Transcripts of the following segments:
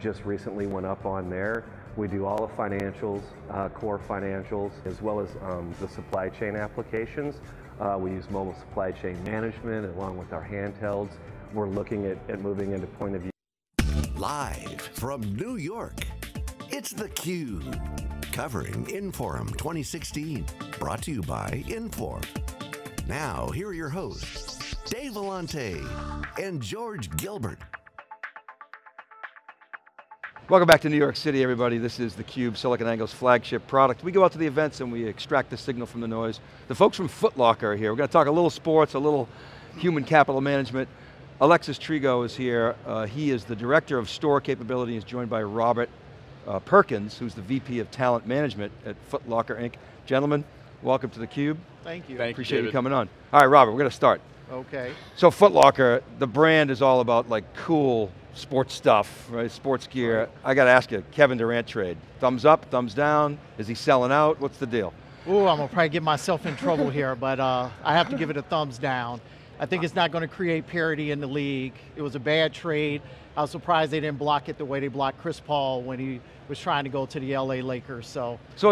Just recently went up on there. We do all the financials, core financials, as well as the supply chain applications. We use mobile supply chain management along with our handhelds. We're looking at moving into point of view. Live from New York, it's theCUBE, covering Inforum 2016, brought to you by Infor. Now, here are your hosts, Dave Vellante and George Gilbert. Welcome back to New York City, everybody. This is theCUBE, SiliconANGLE's flagship product. We go out to the events and we extract the signal from the noise. The folks from Foot Locker are here. We're going to talk a little sports, a little human capital management. Alexis Trigo is here. He is the Director of Store Capability. He's joined by Robert Perkins, who's the VP of Talent Management at Foot Locker, Inc. Gentlemen, welcome to theCUBE. Thank you. Appreciate you coming on. All right, Robert, we're going to start. Okay. So Foot Locker, the brand is all about like cool, sports stuff, right? Sports gear. Right. I got to ask you, Kevin Durant trade. Thumbs up, thumbs down? Is he selling out? What's the deal? Ooh, I'm going to probably get myself in trouble here, but I have to give it a thumbs down. I think it's not going to create parity in the league. It was a bad trade. I was surprised they didn't block it the way they blocked Chris Paul when he was trying to go to the LA Lakers, so it's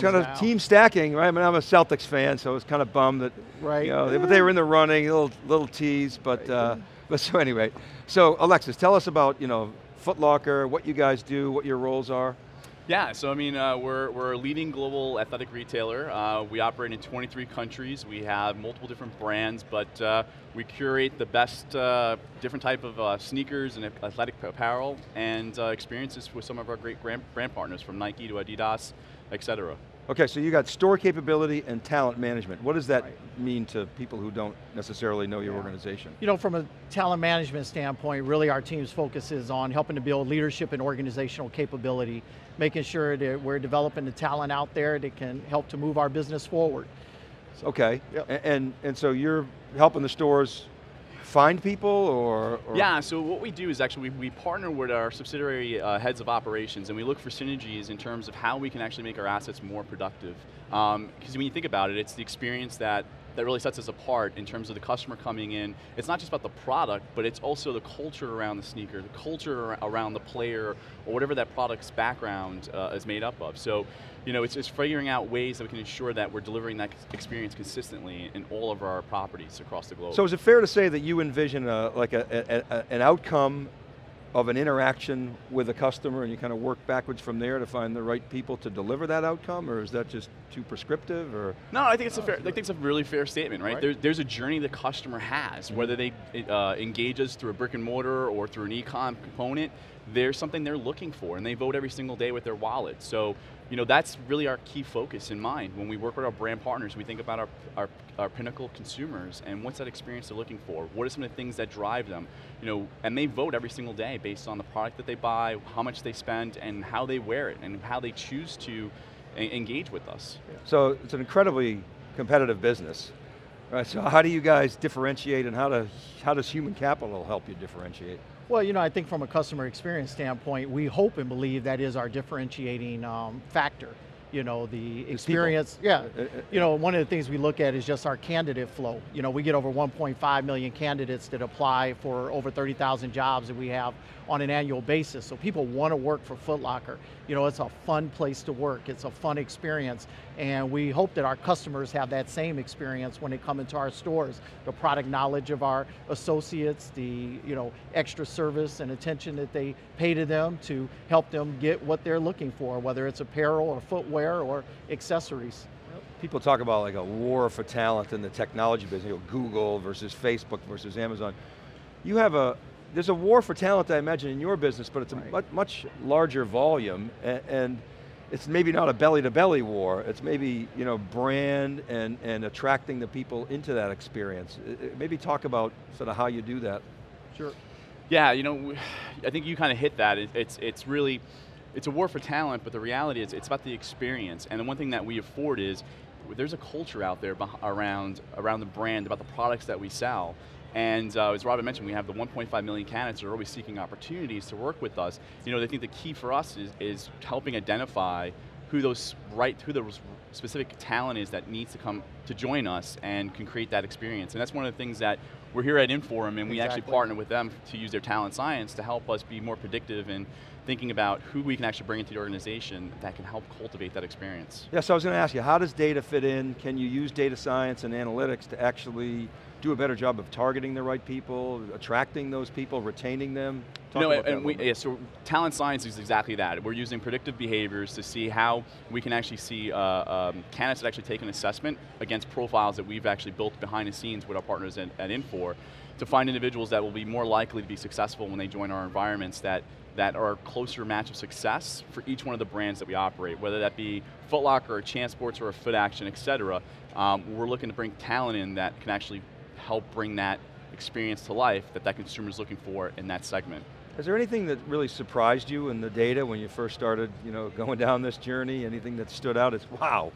kind of team stacking, right? I mean, I'm a Celtics fan, so I was kind of bummed that, right. You know, but they were in the running, little tease, but, right. But so anyway. So Alexis, tell us about, you know, Foot Locker, what you guys do, what your roles are. Yeah, so I mean, we're a leading global athletic retailer. We operate in 23 countries. We have multiple different brands, but we curate the best different type of sneakers and athletic apparel and experiences with some of our great brand partners, from Nike to Adidas, et cetera. Okay, so you got store capability and talent management. What does that mean to people who don't necessarily know your organization? You know, from a talent management standpoint, really our team's focus is on helping to build leadership and organizational capability, making sure that we're developing the talent out there that can help to move our business forward. So, okay, yep. And so you're helping the stores find people, or? Yeah, so what we do is actually we partner with our subsidiary heads of operations, and we look for synergies in terms of how we can actually make our assets more productive. Because when you think about it, it's the experience that really sets us apart in terms of the customer coming in. It's not just about the product, but it's also the culture around the sneaker, the culture around the player, or whatever that product's background is made up of. So, you know, it's figuring out ways that we can ensure that we're delivering that experience consistently in all of our properties across the globe. So is it fair to say that you envision an outcome of an interaction with a customer and you kind of work backwards from there to find the right people to deliver that outcome, or is that just too prescriptive, or? No, I think it's a really fair statement, right? There's a journey the customer has, whether they engage us through a brick and mortar or through an e-com component, there's something they're looking for, and they vote every single day with their wallet. So, you know, that's really our key focus in mind. When we work with our brand partners, we think about our pinnacle consumers and what's that experience they're looking for? What are some of the things that drive them? You know, and they vote every single day based on the product that they buy, how much they spend, and how they wear it, and how they choose to engage with us. Yeah. So it's an incredibly competitive business. Right, so how do you guys differentiate, and how does human capital help you differentiate? Well, you know, I think from a customer experience standpoint, we hope and believe that is our differentiating factor. You know, the experience, yeah. You know, one of the things we look at is just our candidate flow. You know, we get over 1.5 million candidates that apply for over 30,000 jobs that we have on an annual basis. So people want to work for Foot Locker. You know, it's a fun place to work. It's a fun experience. And we hope that our customers have that same experience when they come into our stores. The product knowledge of our associates, the, you know, extra service and attention that they pay to them to help them get what they're looking for, whether it's apparel or footwear or accessories. People talk about like a war for talent in the technology business, you know, Google versus Facebook versus Amazon. You have there's a war for talent, I imagine, in your business, but it's a much larger volume, and it's maybe not a belly-to-belly war, it's maybe, you know, brand and attracting the people into that experience. Maybe talk about sort of how you do that. Sure. Yeah, you know, I think you kind of hit that. It's really, it's a war for talent, but the reality is it's about the experience, and the one thing that we afford is, there's a culture out there around the brand, about the products that we sell, and as Robin mentioned, we have the 1.5 million candidates that are always seeking opportunities to work with us. You know, I think the key for us is helping identify who those specific talent is that needs to come to join us and can create that experience. And that's one of the things that we're here at Inforum, and we actually partner with them to use their talent science to help us be more predictive in thinking about who we can actually bring into the organization that can help cultivate that experience. Yeah, so I was going to ask you, how does data fit in? Can you use data science and analytics to actually do a better job of targeting the right people, attracting those people, retaining them? So talent science is exactly that. We're using predictive behaviors to see how we can actually see candidates that actually take an assessment against profiles that we've actually built behind the scenes with our partners at Infor to find individuals that will be more likely to be successful when they join our environments that are a closer match of success for each one of the brands that we operate, whether that be Foot Locker or Champs Sports or a Foot Action, et cetera. We're looking to bring talent in that can actually help bring that experience to life that consumer's looking for in that segment. Is there anything that really surprised you in the data when you first started, going down this journey? Anything that stood out as, wow,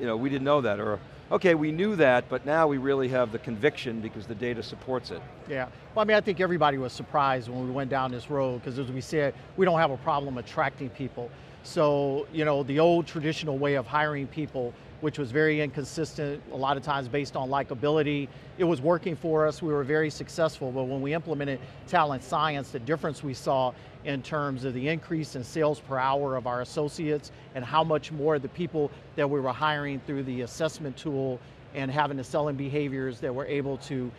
we didn't know that, or okay, we knew that, but now we really have the conviction because the data supports it. Yeah, well, I think everybody was surprised when we went down this road because, as we said, we don't have a problem attracting people. So, the old traditional way of hiring people, which was very inconsistent, a lot of times based on likability. It was working for us, we were very successful, but when we implemented talent science, the difference we saw in terms of the increase in sales per hour of our associates and how much more the people that we were hiring through the assessment tool and having the selling behaviors that were able to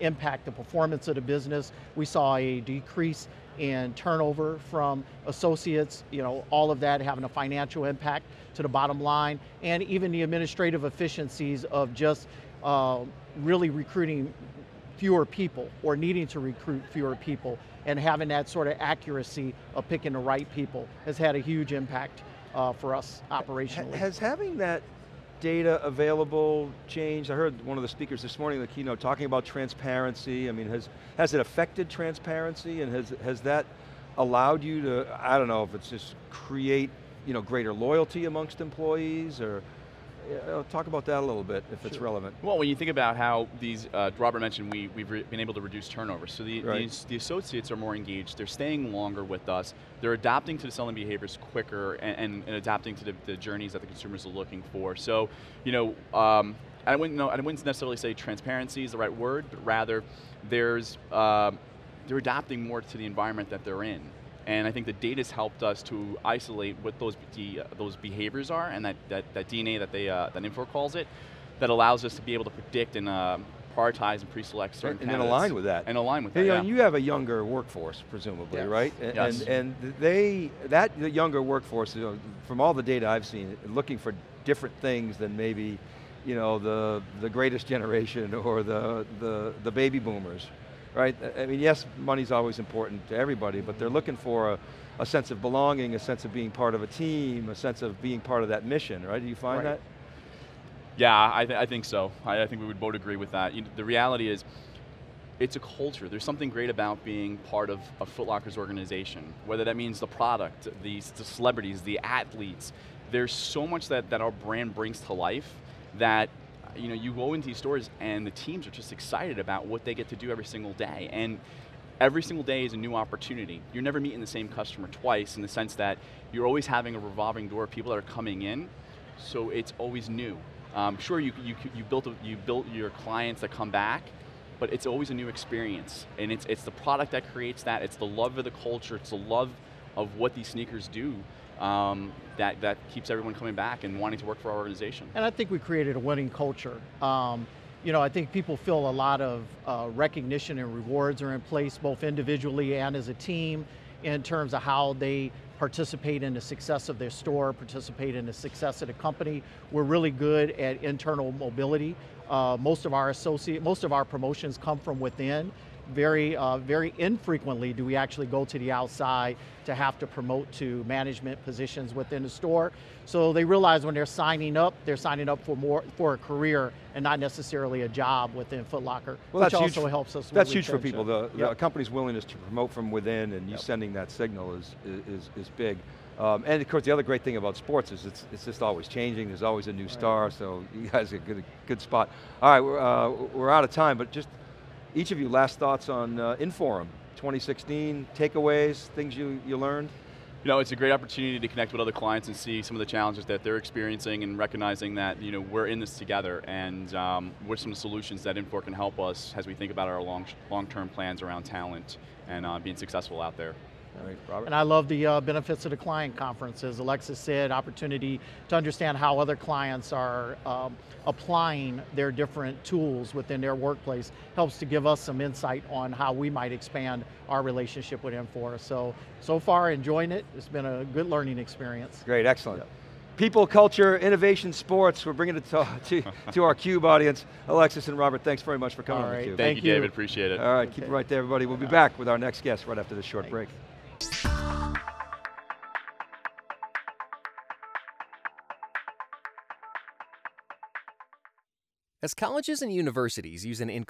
impact the performance of the business. We saw a decrease in turnover from associates, all of that having a financial impact to the bottom line, and even the administrative efficiencies of just really recruiting fewer people or needing to recruit fewer people and having that sort of accuracy of picking the right people has had a huge impact for us operationally. Has having that data available changed? I heard one of the speakers this morning in the keynote talking about transparency. Has it affected transparency, and has that allowed you to, I don't know if it's just create greater loyalty amongst employees, or talk about that a little bit if it's relevant. Well, when you think about how these, Robert mentioned, we've been able to reduce turnover, so the associates are more engaged, they're staying longer with us, they're adapting to the selling behaviors quicker and adapting to the journeys that the consumers are looking for. So, I wouldn't necessarily say transparency is the right word, but rather they're adapting more to the environment that they're in. And I think the data's helped us to isolate what those behaviors are, and that DNA that Infor calls it, that allows us to be able to predict and prioritize and pre-select certain candidates. And align with that. And you have a younger workforce, presumably, right? Yes. And the younger workforce, from all the data I've seen, looking for different things than maybe, the greatest generation or the baby boomers. Right? Yes, money's always important to everybody, but they're looking for a sense of belonging, a sense of being part of a team, a sense of being part of that mission, right? Do you find that? Yeah, I think so. I think we would both agree with that. The reality is, it's a culture. There's something great about being part of a Foot Locker's organization, whether that means the product, the celebrities, the athletes. There's so much that our brand brings to life that you go into these stores and the teams are just excited about what they get to do every single day. And every single day is a new opportunity. You're never meeting the same customer twice, in the sense that you're always having a revolving door of people that are coming in, so it's always new. Sure, you built your clients that come back, but it's always a new experience. And it's the product that creates that, it's the love of the culture, it's the love of what these sneakers do that keeps everyone coming back and wanting to work for our organization. And I think we created a winning culture. I think people feel a lot of recognition and rewards are in place, both individually and as a team, in terms of how they participate in the success of their store, participate in the success of the company. We're really good at internal mobility. Most of our promotions come from within. Very infrequently do we actually go to the outside to have to promote to management positions within the store. So they realize when they're signing up for a career and not necessarily a job within Foot Locker, which also helps us. That's huge for people. The company's willingness to promote from within, and you sending that signal is big. And of course, the other great thing about sports is it's just always changing. There's always a new star, so you guys are a good spot. All right, we're out of time, but just each of you, last thoughts on Inforum 2016, takeaways, things you learned? you know, it's a great opportunity to connect with other clients and see some of the challenges that they're experiencing and recognizing that, you know, we're in this together, and what some solutions that Infor can help us as we think about our long-term plans around talent and being successful out there. All right, Robert. And I love the benefits of the client conferences. Alexis said, opportunity to understand how other clients are applying their different tools within their workplace helps to give us some insight on how we might expand our relationship with Infor. So far enjoying it. It's been a good learning experience. Great, excellent. Yep. People, culture, innovation, sports. We're bringing it to our CUBE audience. Alexis and Robert, thanks very much for coming on theCUBE. Thank you, David, appreciate it. All right, okay. Keep it right there, everybody. We'll be back with our next guest right after this short break. As colleges and universities use an increasing